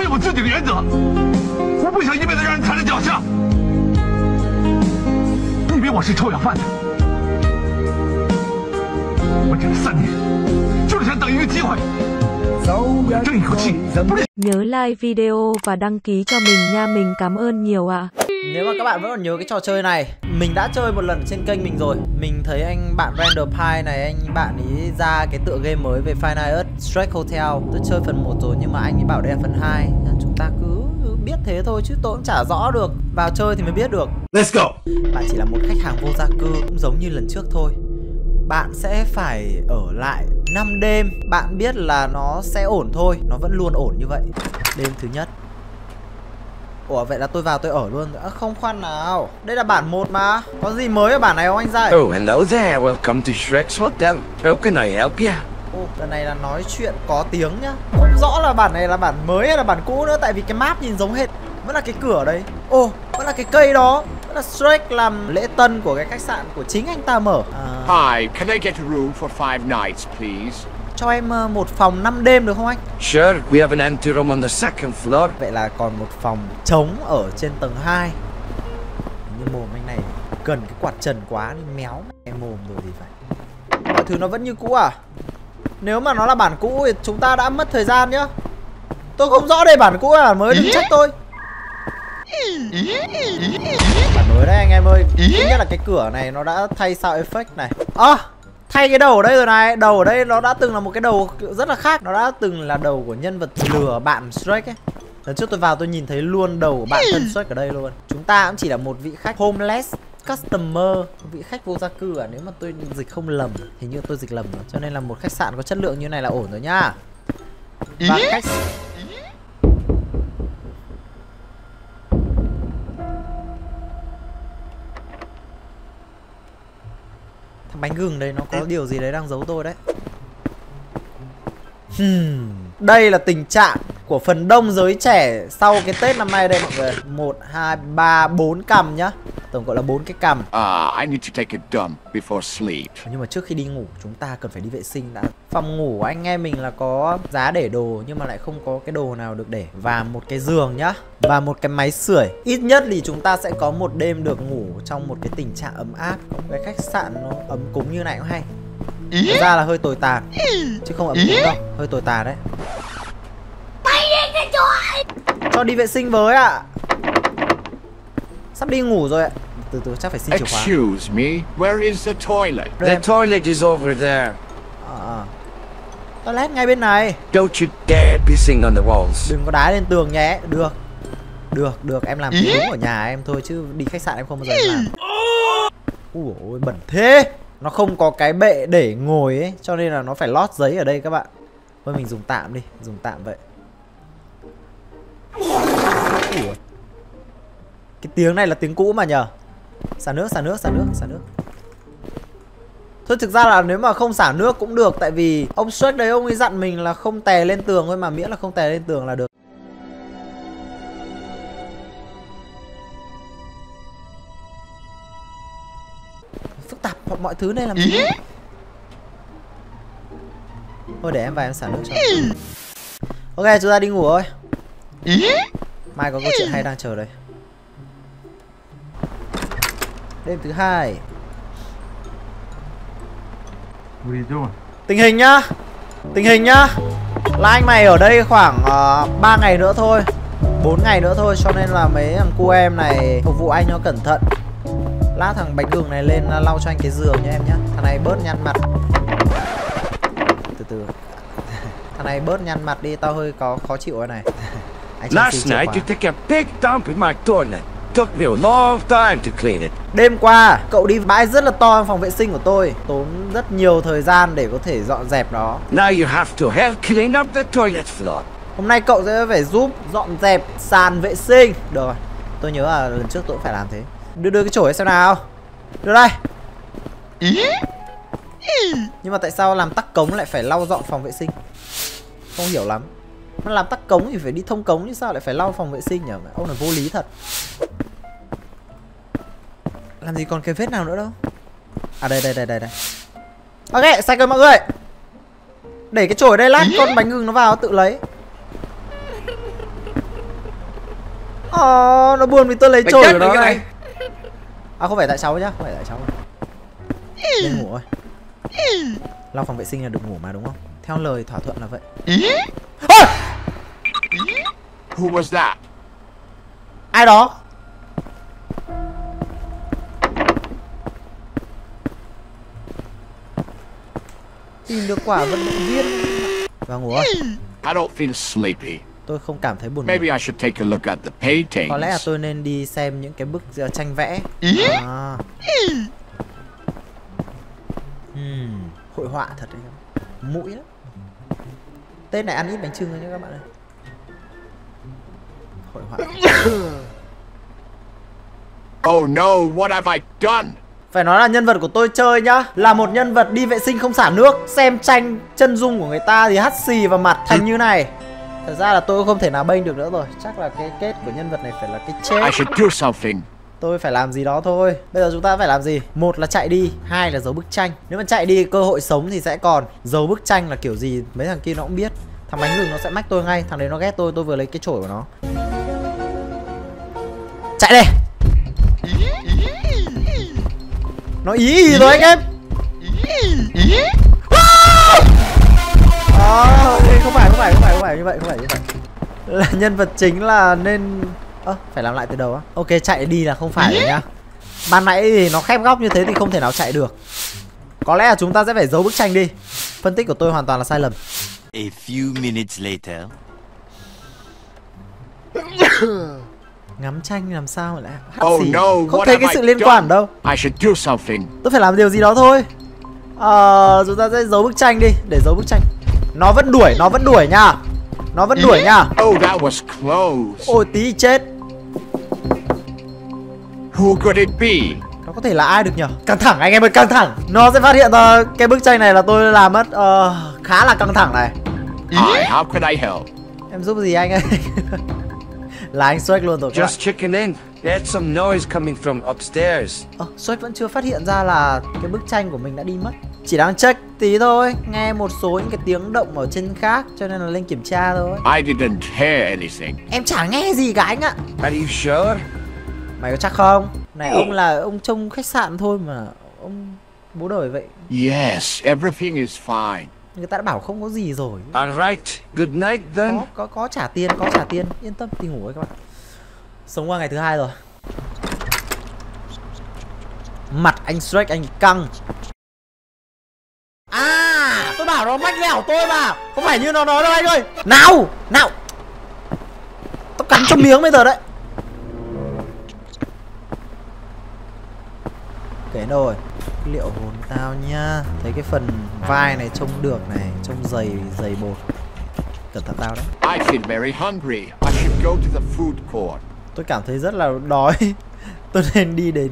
我有我自己的原则，我不想一辈子让人踩在脚下。你以为我是臭要饭的？我忍了3年，就是想等一个机会，争一口气。Nhớ like video và đăng ký cho mình nha, mình cảm ơn nhiều ạ. Nếu mà các bạn vẫn còn nhớ cái trò chơi này, mình đã chơi một lần trên kênh mình rồi. Mình thấy anh bạn Randerpie này, anh bạn ấy ra cái tựa game mới về Five Nights At Shrek's Hotel. Tôi chơi phần 1 rồi nhưng mà anh ấy bảo đây là phần 2. Chúng ta cứ biết thế thôi chứ tôi cũng chả rõ được. Vào chơi thì mới biết được. Let's go. Bạn chỉ là một khách hàng vô gia cư, cũng giống như lần trước thôi. Bạn sẽ phải ở lại 5 đêm. Bạn biết là nó sẽ ổn thôi, nó vẫn luôn ổn như vậy. Đêm thứ nhất. Ủa vậy là tôi vào tôi ở luôn à? Không khoan nào, đây là bản 1 mà. Có gì mới ở bản này không anh Dạy? Oh hello there, welcome to Shrek's Hotel. How can I help you? Ồ, lần này là nói chuyện có tiếng nhá. Không rõ là bản này là bản mới hay là bản cũ nữa. Tại vì cái map nhìn giống hệt. Vẫn là cái cửa đấy. Ồ, vẫn là cái cây đó. Vẫn là Shrek làm lễ tân của cái khách sạn của chính anh ta mở à... Hi, can I get a room for 5 nights please? Cho em một phòng 5 đêm được không anh? Sure, we have an empty room on the second floor. Vậy là còn một phòng trống ở trên tầng 2. Như mồm anh này cần cái quạt trần quá nên méo em mồm rồi thì phải. Mọi thứ nó vẫn như cũ à? Nếu mà nó là bản cũ thì chúng ta đã mất thời gian nhá. Tôi không rõ đây bản cũ à, mới đừng trách tôi. Bản mới đấy anh em ơi. Thứ nhất là cái cửa này nó đã thay sound effect này. À, thay cái đầu ở đây rồi này. Đầu ở đây nó đã từng là một cái đầu rất là khác. Nó đã từng là đầu của nhân vật lừa bạn Shrek ấy. Lần trước tôi vào tôi nhìn thấy luôn đầu của bạn thân Shrek ở đây luôn. Chúng ta cũng chỉ là một vị khách homeless customer, vị khách vô gia cư à, nếu mà tôi dịch không lầm. Hình như tôi dịch lầm rồi. Cho nên là một khách sạn có chất lượng như này là ổn rồi nhá. Và khách... Bánh gừng đây nó có điều gì đấy đang giấu tôi đấy. Đây là tình trạng của phần đông giới trẻ sau cái Tết năm nay đây mọi người. 1, 2, 3, 4 cằm nhá. Tổng cộng là 4 cái cằm. I need to take a dump before sleep. Nhưng mà trước khi đi ngủ chúng ta cần phải đi vệ sinh đã. Phòng ngủ của anh em mình là có giá để đồ nhưng mà lại không có cái đồ nào được để. Và một cái giường nhá. Và một cái máy sưởi. Ít nhất thì chúng ta sẽ có một đêm được ngủ trong một cái tình trạng ấm áp. Có cái khách sạn nó ấm cúng như này cũng hay. Thật ra là hơi tồi tàn chứ không ấm cúng đâu. Hơi tồi tàn đấy. Cho đi vệ sinh với ạ. Sắp đi ngủ rồi ạ. Từ chắc phải xin chìa khóa. Excuse me, where is the toilet? The toilet is over there. Toilet ngay bên này. Don't you dare pissing on the walls. Đừng có đá lên tường nhé. Được. Được, em làm đúng ở nhà em thôi chứ đi khách sạn em không bao giờ làm. Ui ôi, bẩn thế. Nó không có cái bệ để ngồi ấy, cho nên là nó phải lót giấy ở đây các bạn. Thôi mình dùng tạm đi, dùng tạm vậy. Ủa. Cái tiếng này là tiếng cũ mà nhờ. Xả nước. Thôi thực ra là nếu mà không xả nước cũng được. Tại vì ông Shrek đấy ông ấy dặn mình là không tè lên tường thôi mà. Miễn là không tè lên tường là được. Phức tạp mọi thứ này làm gì. Thôi để em vào em xả nước cho. Ok chúng ta đi ngủ thôi. Mai có câu chuyện hay đang chờ đây. Đêm thứ 2. Tình hình nhá. Là anh mày ở đây khoảng 3 ngày nữa thôi, 4 ngày nữa thôi. Cho nên là mấy thằng cu em này phục vụ anh nó cẩn thận. Lát thằng bánh gừng này lên lau cho anh cái giường nha em nhá. Thằng này bớt nhăn mặt. Từ từ. Thằng này bớt nhăn mặt đi, tao hơi có khó chịu rồi này. Last night you took a big dump in my toilet. Took me a long time to clean it. Đêm qua cậu đi bãi rất là to trong phòng vệ sinh của tôi, tốn rất nhiều thời gian để có thể dọn dẹp nó. Now you have to help clean up the toilet floor. Hôm nay cậu sẽ phải giúp dọn dẹp sàn vệ sinh. Được rồi, tôi nhớ là lần trước tôi cũng phải làm thế. Đưa cái chổi ấy xem nào. Đưa đây. Nhưng mà tại sao làm tắc cống lại phải lau dọn phòng vệ sinh? Không hiểu lắm. Nó làm tắc cống thì phải đi thông cống chứ sao lại phải lau phòng vệ sinh nhỉ? Ông là vô lý thật. Làm gì còn cái vết nào nữa đâu. À đây. Ok, sạch rồi mọi người. Để cái chổi đây lát con bánh gừng nó vào tự lấy. Nó buồn vì tôi lấy trôi của nó này. À không phải tại cháu nhá, không phải tại cháu. Nên ngủ thôi. Lau phòng vệ sinh là được ngủ mà đúng không? Theo lời thỏa thuận là vậy. Who was that? Ai đó? Tìm được quả vận động viên và ngủ thôi. I don't feel sleepy. Tôi không cảm thấy buồn ngủ. Maybe I should take a look at the paintings. Có lẽ là tôi nên đi xem những cái bức tranh vẽ. Hội họa thật đấy. Mũi lắm. Tên này ăn ít bánh chưng rồi nhé các bạn ơi. Hội họa. Oh no, what have I done? Phải nói là nhân vật của tôi chơi nhá, là một nhân vật đi vệ sinh không xả nước, xem tranh chân dung của người ta thì hắt xì vào mặt thành như này. Thật ra là tôi không thể nào bênh được nữa rồi. Chắc là cái kết của nhân vật này phải là cái chết. Tôi phải làm gì đó thôi. Bây giờ chúng ta phải làm gì? Một là chạy đi, hai là giấu bức tranh. Nếu mà chạy đi cơ hội sống thì sẽ còn. Giấu bức tranh là kiểu gì mấy thằng kia nó cũng biết. Thằng bánh gừng nó sẽ mách tôi ngay. Thằng đấy nó ghét tôi vừa lấy cái chổi của nó. Chạy đi. Nó ý rồi anh em. Không phải như vậy, Là nhân vật chính là nên... phải làm lại từ đầu á. Ok, chạy đi là không phải rồi nhá. Ban nãy thì nó khép góc như thế thì không thể nào chạy được. Có lẽ là chúng ta sẽ phải giấu bức tranh đi. Phân tích của tôi hoàn toàn là sai lầm. A few minutes later. Ngắm tranh làm sao lại không thấy cái sự liên quan đâu. Tôi phải làm điều gì đó thôi. Chúng ta sẽ giấu bức tranh đi. Để giấu bức tranh. Nó vẫn đuổi nha. Oh, that was close. Ôi tí chết. Who could it be? Nó có thể là ai được nhỉ? Căng thẳng anh em ơi, căng thẳng. Nó sẽ phát hiện ra cái bức tranh này là tôi làm mất. Khá là căng thẳng này. How could I help? Em giúp gì anh ơi? Là anh Shrek luôn rồi. Just checking in. There's some noise coming from upstairs. Shrek vẫn chưa phát hiện ra là cái bức tranh của mình đã đi mất. Chỉ đang check tí thôi, nghe một số những cái tiếng động ở trên khác cho nên là lên kiểm tra thôi. I didn't hear anything. Em chả nghe gì cả anh ạ. Are you sure? Mày có chắc không? Này ông là ông trông khách sạn thôi mà ông bố đời vậy. Yes, everything is fine. Người ta đã bảo không có gì rồi. Alright, good night then. Có trả tiền, yên tâm đi ngủ ấy các bạn. Sống qua ngày thứ hai rồi. Mặt anh Shrek anh căng. Tôi bảo nó mách lẻo tôi mà. Không phải như nó nói đâu anh ơi. Nào, nào. Tao cắn cho miếng bây giờ đấy. Kể đâu rồi. Liệu hồn tao nhá. Thấy cái phần vai này trông được này. Trông dày bột. Cẩn thận tao đấy. I feel very hungry. I should go to the food court. Tôi cảm thấy rất là đói. Tôi nên đi đến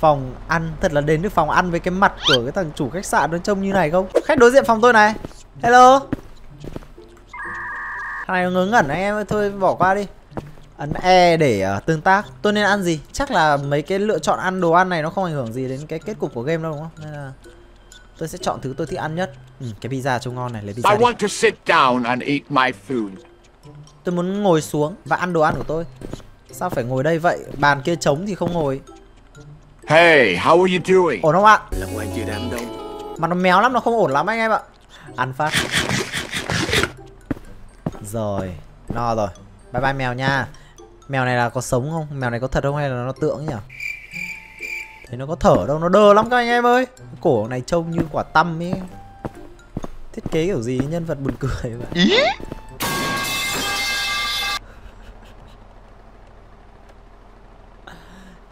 phòng ăn. Thật là đến được phòng ăn với cái mặt của cái thằng chủ khách sạn nó trông như này không? Khách đối diện phòng tôi này. Hello. Thằng này ngớ ngẩn anh em ơi, thôi bỏ qua đi. Ấn E để tương tác. Tôi nên ăn gì? Chắc là mấy cái lựa chọn ăn đồ ăn này nó không ảnh hưởng gì đến cái kết cục của game đâu đúng không? Nên là tôi sẽ chọn thứ tôi thích ăn nhất. Cái pizza trông ngon này, lấy pizza. I want to sit down and eat my food. Tôi muốn ngồi xuống và ăn đồ ăn của tôi. Sao phải ngồi đây vậy? Bàn kia trống thì không ngồi. Hey, how are you doing? Ổn không ạ? Mà nó méo lắm, nó không ổn lắm anh em ạ. Ăn phát. Rồi, no rồi. Bye bye mèo nha. Mèo này là có sống không? Mèo này có thật không hay là nó tượng nhỉ? Thấy nó có thở đâu, nó đơ lắm các anh em ơi. Cái cổ này trông như quả tăm ấy. Thiết kế kiểu gì nhân vật buồn cười vậy.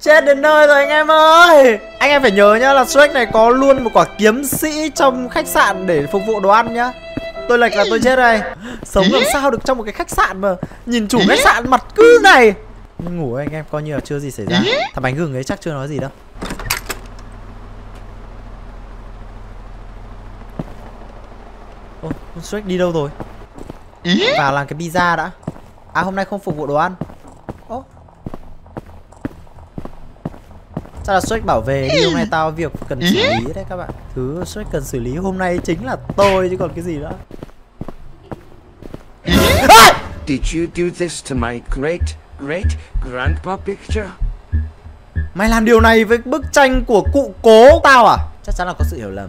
Chết đến nơi rồi anh em ơi. Anh em phải nhớ nhá là Shrek này có luôn một quả kiếm sĩ trong khách sạn để phục vụ đồ ăn nhá. Tôi lệch là tôi chết đây. Sống làm sao được trong một cái khách sạn mà nhìn chủ khách sạn mặt cứ này. Ngủ anh em coi như là chưa gì xảy ra. Thằng bánh gừng ấy chắc chưa nói gì đâu. Con Shrek đi đâu rồi? Vào làm cái pizza đã. À hôm nay không phục vụ đồ ăn. Chắc là Shrek bảo về đi, hôm nay tao việc cần xử lý đấy các bạn. Thứ Shrek cần xử lý hôm nay chính là tôi chứ còn cái gì nữa. Did you do this to my great great grandpa picture. Mày làm điều này với bức tranh của cụ cố tao à? Chắc chắn là có sự hiểu lầm.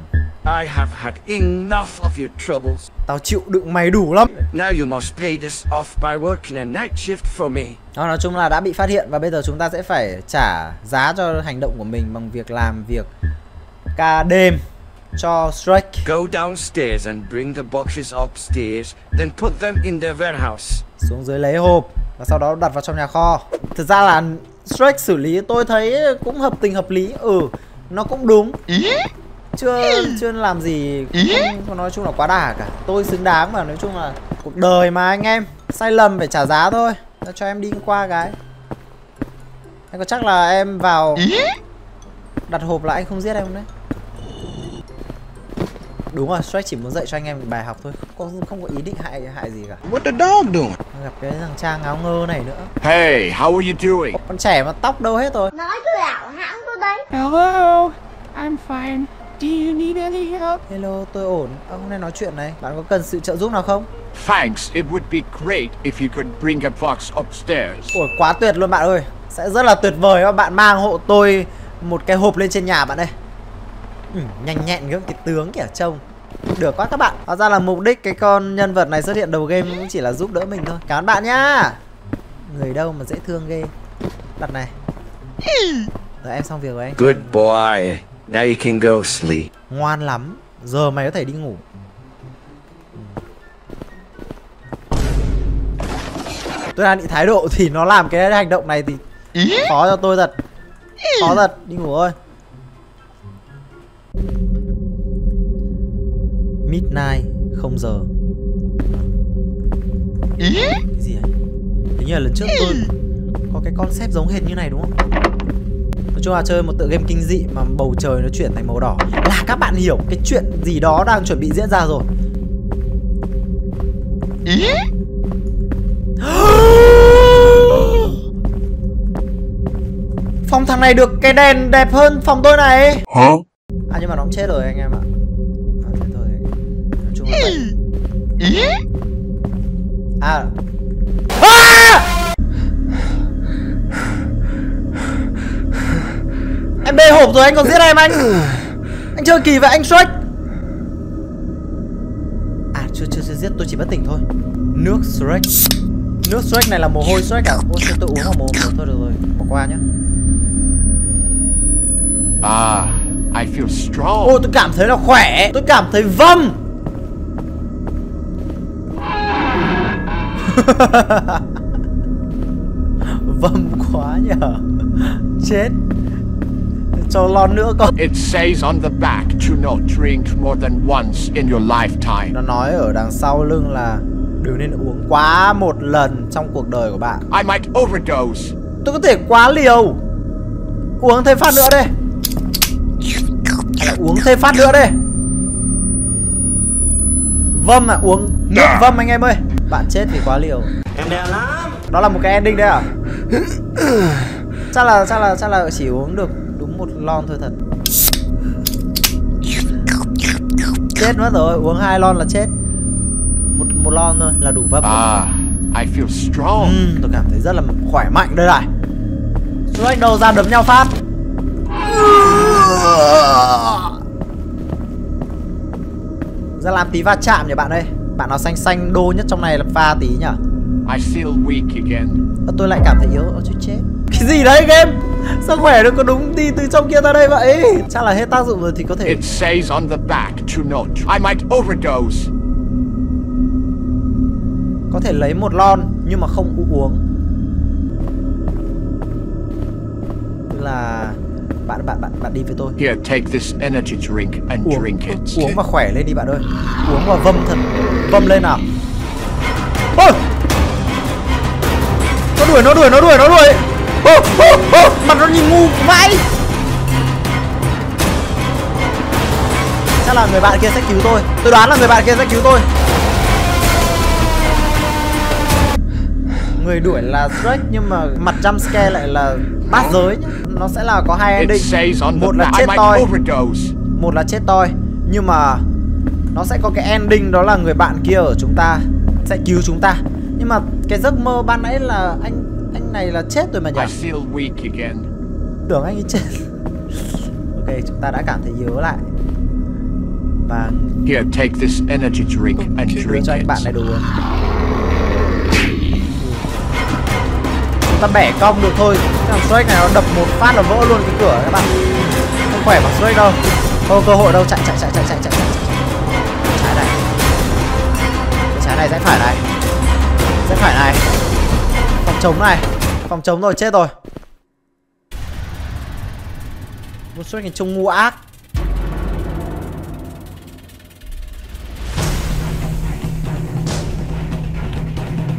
I have had enough of your troubles. Tao chịu đựng mày đủ lắm. Now you must pay this off by working a night shift for me. Đó, nói chung là đã bị phát hiện và bây giờ chúng ta sẽ phải trả giá cho hành động của mình bằng việc làm việc ca đêm cho Shrek. Go downstairs and bring the boxes upstairs, then put them in the warehouse. Xuống dưới lấy hộp và sau đó đặt vào trong nhà kho. Thực ra là Shrek xử lý tôi thấy cũng hợp tình hợp lý. Ừ, nó cũng đúng. Chưa làm gì không, nói chung là quá đà cả. Tôi xứng đáng mà, nói chung là cuộc đời mà anh em, sai lầm phải trả giá thôi. Nó cho em đi qua cái. Anh có chắc là em vào đặt hộp là anh không giết em đấy? Đúng rồi, Shrek chỉ muốn dạy cho anh em một bài học thôi, không có ý định hại gì cả. What the dog doing? Gặp cái thằng Trang áo ngơ này nữa. Hey, how are you doing? Con trẻ mà tóc đâu hết rồi. Nói cứ ảo hãng tôi đấy. Hello, I'm fine. Do you need any help? Hello, tôi ổn. Ông hôm nay nói chuyện này, bạn có cần sự trợ giúp nào không? Thanks, it would be great if you could bring a box upstairs. Ủa, quá tuyệt luôn bạn ơi. Sẽ rất là tuyệt vời các bạn mang hộ tôi một cái hộp lên trên nhà bạn đây. Ừ, nhanh nhẹn gấp cái tướng kìa trông. Được quá các bạn. Hóa ra là mục đích cái con nhân vật này xuất hiện đầu game cũng chỉ là giúp đỡ mình thôi. Cảm ơn bạn nhá. Người đâu mà dễ thương ghê. Đặt này. Rồi em xong việc rồi anh. Good boy. Now you can go sleep. Ngoan lắm. Giờ mày có thể đi ngủ. Tôi đang bị thái độ thì nó làm cái hành động này thì khó cho tôi thật. Khó thật. Đi ngủ thôi. Midnight, không giờ. Cái gì vậy? Hình như là lần trước tôi có cái concept giống hệt như này đúng không? Nói chung là chơi một tựa game kinh dị mà bầu trời nó chuyển thành màu đỏ là các bạn hiểu cái chuyện gì đó đang chuẩn bị diễn ra rồi. Phòng thằng này được cái đèn đẹp hơn phòng tôi này. Hả? À nhưng mà nó cũng chết rồi anh em ạ. À. À! Em bê hộp rồi anh còn giết em anh. Anh chơi kỳ vậy anh Shrek. À chưa giết, tôi chỉ bất tỉnh thôi. Nước Shrek. Nước Shrek này là mồ hôi Shrek cả. Ôi tôi uống vào mồ hôi thôi, được rồi. Bỏ qua nhá. À, I feel strong. Ôi tôi cảm thấy là khỏe. Tôi cảm thấy vâm. Vâm quá nhở. Chết. Cho lon nữa con. It says on the back to not drink more than once in your lifetime. Nó nói ở đằng sau lưng là đừng nên uống quá một lần trong cuộc đời của bạn. I might overdose. Tôi có thể quá liều. Uống thêm phát nữa đi. Uống thêm phát nữa đi. Vâm à, uống nước vâm anh em ơi. Bạn chết vì quá liều. Em đè lắm. Đó là một cái ending đấy à? Chắc là chỉ uống được đúng một lon thôi thật. Chết mất rồi, uống 2 lon là chết. Một lon thôi là đủ vấp. I feel strong. Tôi cảm thấy rất là khỏe mạnh đây này. Shrek đầu ra đấm nhau phát. Ra làm tí va chạm nhỉ bạn ơi. Bạn nào xanh xanh đô nhất trong này là pha tí nhỉ. I feel weak again. Tôi lại cảm thấy yếu. Ôi chết. Cái gì đấy game? Sao khỏe được có đúng đi từ trong kia ra đây vậy? Chắc là hết tác dụng rồi thì có thể. It says on the back to not. I might overdose. Có thể lấy 1 lon nhưng mà không uống. Tức là bạn đi với tôi. Here, take this energy drink and drink it. Uống và khỏe lên đi bạn ơi. Uống và vâm thật. Vâm lên nào. Ôi! Nó đuổi. Mặt nó nhìn ngu vãi. Chắc là người bạn kia sẽ cứu tôi. Tôi đoán là người bạn kia sẽ cứu tôi. Người đuổi là Shrek nhưng mà mặt jump scare lại là bát giới nhá. Nó sẽ là có 2 ending. Một là chết toi, nhưng mà nó sẽ có cái ending đó là người bạn kia ở chúng ta sẽ cứu chúng ta. Nhưng mà cái giấc mơ ban nãy là anh Anh này là chết rồi mà nhỉ? Tưởng anh ấy chết. Ok, chúng ta đã cảm thấy yếu lại. Và here, take this energy drink and drink cho anh bạn này đồ uống. Ta bẻ cong được thôi. Cái thằng Shrek này nó đập một phát là vỡ luôn cái cửa các bạn. Không khỏe bằng Shrek đâu. Không cơ hội đâu. Chạy. Trái này. Trái này, rẽ phải này. Phòng chống này. Phòng chống rồi, chết rồi. Một Shrek này trông ngu ác.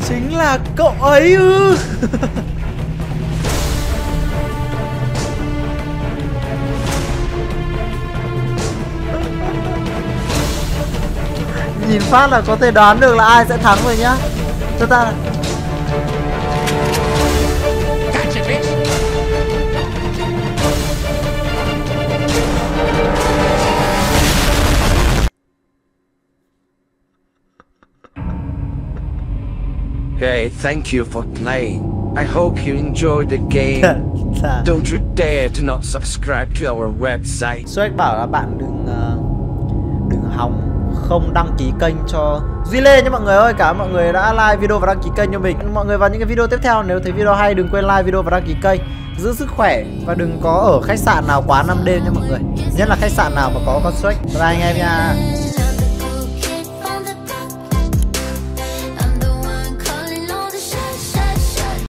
Chính là cậu ấy ư. Nhìn phát là có thể đoán được là ai sẽ thắng rồi nhá. Chúng ta hey, thank you for playing. I hope you enjoyed the game. Don't you dare to not subscribe to our website. Shrek bảo là bạn đừng hòng không đăng ký kênh cho Duy Lê nha mọi người ơi. Cảm ơn mọi người đã like video và đăng ký kênh cho mình. Mọi người vào những cái video tiếp theo, nếu thấy video hay đừng quên like video và đăng ký kênh. Giữ sức khỏe và đừng có ở khách sạn nào quá 5 đêm nha mọi người. Nhất là khách sạn nào mà có con Shrek. Bye anh em nha.